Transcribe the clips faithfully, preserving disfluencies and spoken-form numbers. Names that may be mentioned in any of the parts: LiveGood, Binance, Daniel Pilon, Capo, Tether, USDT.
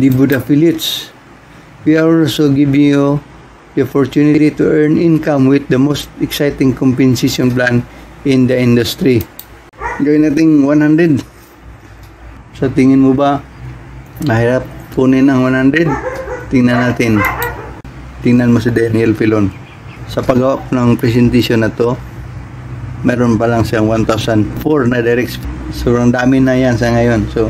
the Buddha Village. We are also giving you the opportunity to earn income with the most exciting compensation plan in the industry. Gawin natin one hundred. Sa tingin mo ba mahirap punin ang one hundred? Tingnan natin. Tingnan mo si Daniel Pilon. Sa pag-up ng presentation na to, meron pa lang siyang one thousand four na direct. So, ang dami na yan sa ngayon. So,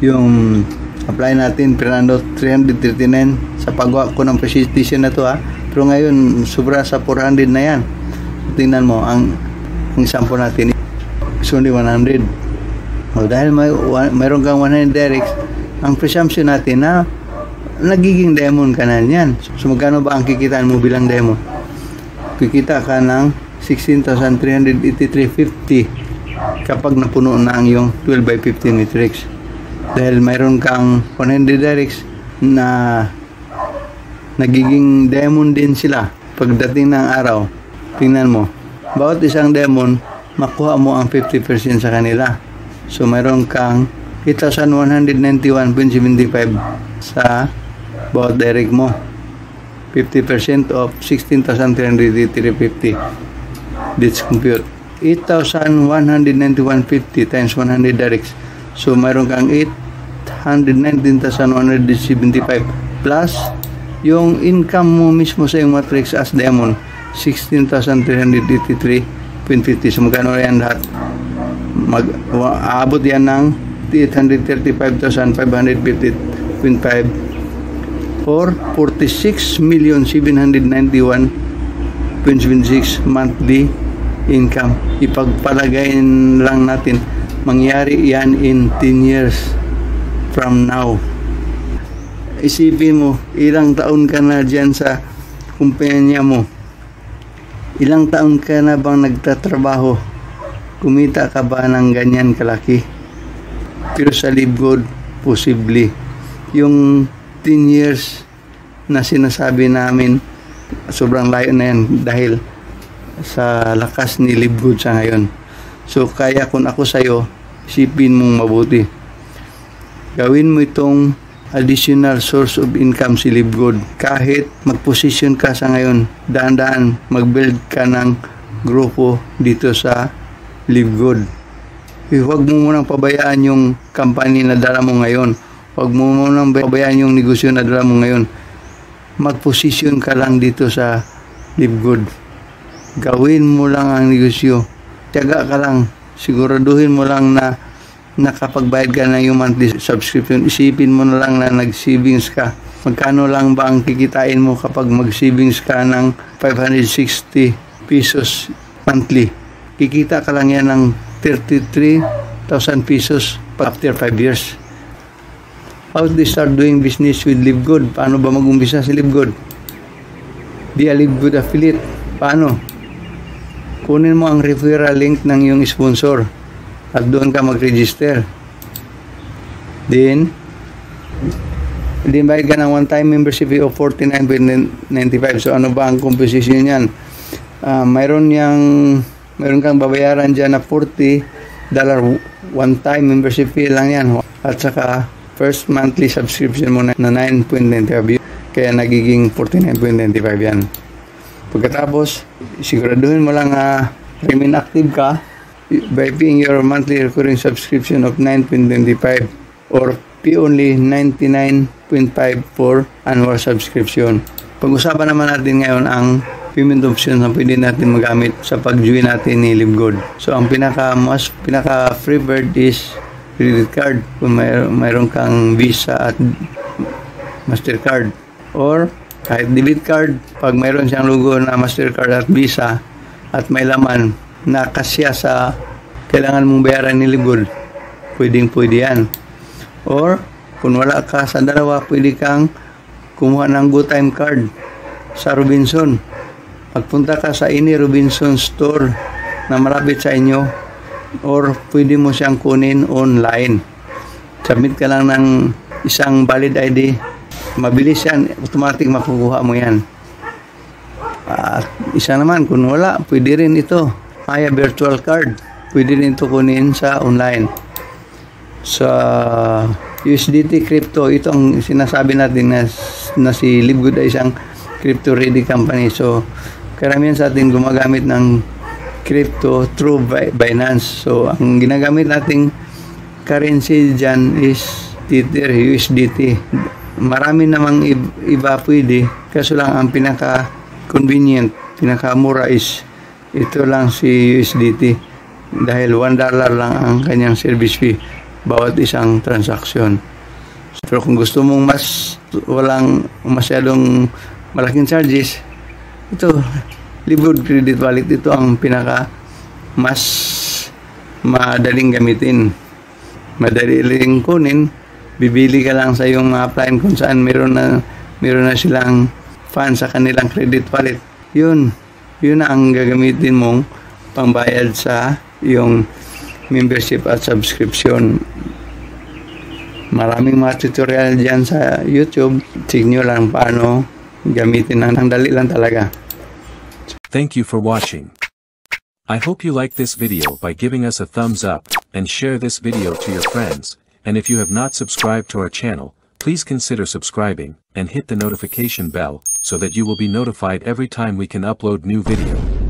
yung apply natin, Fernando, three hundred thirty-nine. Sa pag-up ko ng presentation na to, ha. Pero ngayon, sobra sa four hundred na yan. So, tingnan mo, ang, ang sample natin is only one hundred. O, dahil may, mayroon kang one hundred directs, ang presumption natin na nagiging diamond ka na yan. So, magkano ba ang kikitaan mo bilang diamond? Kikita ka ng sixteen thousand three hundred eighty-three fifty kapag napuno na ang iyong twelve by fifteen matrix. Dahil mayroon kang one hundred directs na nagiging diamond din sila pagdating ng araw. Tingnan mo, bawat isang diamond, makuha mo ang fifty percent sa kanila. So, mayroon kang eight thousand one hundred ninety-one point seven five sa bawat direct mo. fifty percent of sixteen thousand three hundred eighty-three fifty. Let's compute. eight thousand one hundred ninety-one point five zero times one hundred directs. So, mayroon kang eight hundred nineteen thousand one hundred seventy-five plus yung income mo mismo sa yung matrix as diamond, sixteen thousand three hundred eighty-three point five zero. So, magkano yan lahat? Mag-aabot yan ng eight hundred thirty-five thousand five hundred fifty point five or forty-six million seven hundred ninety-one point seven six monthly income. Ipagpalagayin lang natin, mangyari yan in ten years from now. Isipin mo, ilang taon ka na dyan sa kumpanya mo? Ilang taon ka na bang nagtatrabaho? Kumita ka ba ng ganyan kalaki? Pero sa LiveGood, possibly. Yung ten years na sinasabi namin, sobrang layo na yan dahil sa lakas ni LiveGood sa ngayon. So, kaya kung ako sa'yo, isipin mong mabuti. Gawin mo itong additional source of income si LiveGood. Kahit mag-position ka sa ngayon, daan-daan, mag-build ka ng grupo dito sa LiveGood. Huwag mo munang pabayaan yung company na dala mo ngayon. Huwag mo munang pabayaan yung negosyo na dala mo ngayon. Mag-position ka lang dito sa LiveGood. Gawin mo lang ang negosyo. Tiyaga ka lang. Siguraduhin mo lang na nakapagbayad ka na yung monthly subscription. Isipin mo na lang na nag-savings ka. Magkano lang ba ang kikitain mo kapag mag-savings ka ng five hundred sixty pesos monthly? Kikita ka lang yan ng thirty-three thousand pesos after five years. How do they start doing business with LiveGood? Paano ba mag-umbisa si LiveGood? Be a LiveGood affiliate. Paano? Kunin mo ang referral link ng iyong sponsor at doon ka mag-register. Then, invite ka ng one-time membership of forty-nine ninety-five. So, ano ba ang composition niyan? Uh, mayroon niyang Meron kang babayaran dyan na forty dollars one-time membership fee lang yan. At saka, first monthly subscription mo na nine ninety-five. Kaya nagiging forty-nine ninety-five yan. Pagkatapos, siguraduhin mo lang na remain active ka by paying your monthly recurring subscription of nine ninety-five or pay only ninety-nine point five for annual subscription. Pag-usapan naman natin ngayon ang payment options na pwede natin magamit sa pag-join natin ni LiveGood. So, ang pinaka-most, pinaka-preferred is credit card kung may, mayroon kang Visa at Mastercard. Or, kahit debit card, pag mayroon siyang logo na Mastercard at Visa at may laman na kasya sa kailangan mong bayaran ni LiveGood, pwedeng-pwede yan. Or, kung wala ka sa dalawa, pwede kang kumuha ng Good Time Card sa Robinson. Pagpunta ka sa any Robinson store na marapit sa inyo or pwede mo siyang kunin online. Submit ka lang ng isang valid I D. Mabilis yan. Automatic makukuha mo yan. At isa naman, kung wala, pwede rin ito. Maya virtual card. Pwede rin ito kunin sa online. Sa U S D T crypto, ito ang sinasabi natin na, na si LiveGood ay isang crypto ready company. So karamihan sa atin gumagamit ng crypto through Binance. So ang ginagamit nating currency dyan is Tether, U S D T. Marami namang iba pwede, kaso lang ang pinaka convenient, pinaka mura is ito lang si U S D T, dahil one dollar lang ang kanyang service fee bawat isang transaction. Pero kung gusto mong mas walang masyadong malaking charges, ito LiveGood Credit Wallet, ito ang pinaka mas madaling gamitin, madaling kunin. Bibili ka lang sa iyong mga client kung saan meron na meron na silang fund sa kanilang credit wallet. Yun, yun na ang gagamitin mong pambayad sa iyong membership at subscription. Maraming mga tutorial dyan sa YouTube. Check nyo lang paano gamitin, ang dali lang talaga. Thank you for watching. I hope you like this video by giving us a thumbs up and share this video to your friends. And if you have not subscribed to our channel, please consider subscribing and hit the notification bell so that you will be notified every time we can upload new video.